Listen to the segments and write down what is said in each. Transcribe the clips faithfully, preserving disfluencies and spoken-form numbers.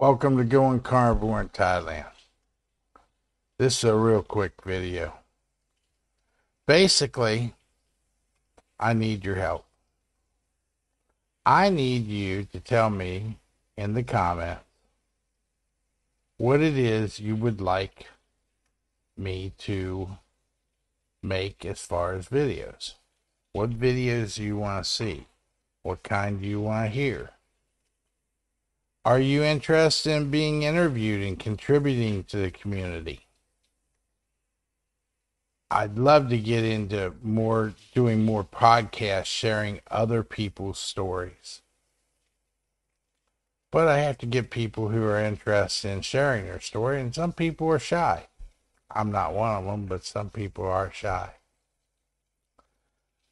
Welcome to Going Carnivore in Thailand. This is a real quick video. Basically, I need your help. I need you to tell me in the comments what it is you would like me to make as far as videos. What videos do you want to see? What kind do you want to hear? Are you interested in being interviewed and contributing to the community? I'd love to get into more, doing more podcasts, sharing other people's stories. But I have to get people who are interested in sharing their story, and some people are shy. I'm not one of them, but some people are shy.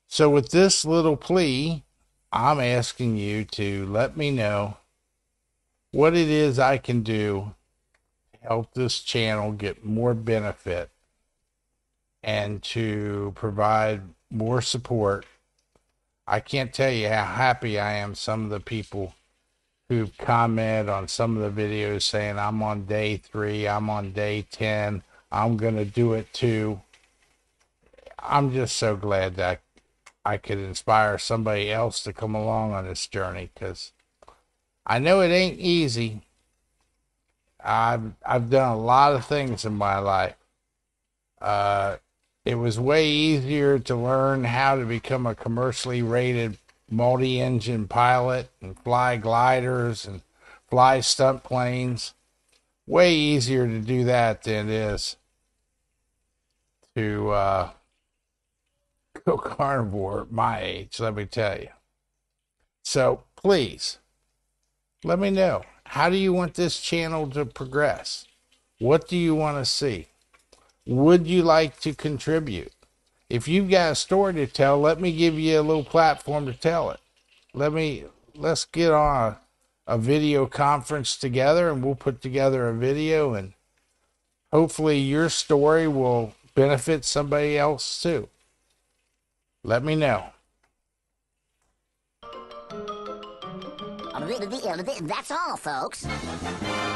So with this little plea, I'm asking you to let me know what it is I can do to help this channel get more benefit and to provide more support. I can't tell you how happy I am. Some of the people who've commented on some of the videos saying, I'm on day three, I'm on day ten, I'm going to do it too. I'm just so glad that I could inspire somebody else to come along on this journey, because I know it ain't easy. I've, I've done a lot of things in my life. Uh, it was way easier to learn how to become a commercially rated multi-engine pilot and fly gliders and fly stunt planes. Way easier to do that than it is to uh, go carnivore at my age, let me tell you. So please, let me know, how do you want this channel to progress? What do you want to see? Would you like to contribute? If you've got a story to tell, let me give you a little platform to tell it. Let me, let's get on a, a video conference together, and we'll put together a video, and hopefully your story will benefit somebody else too. Let me know. That's all, folks.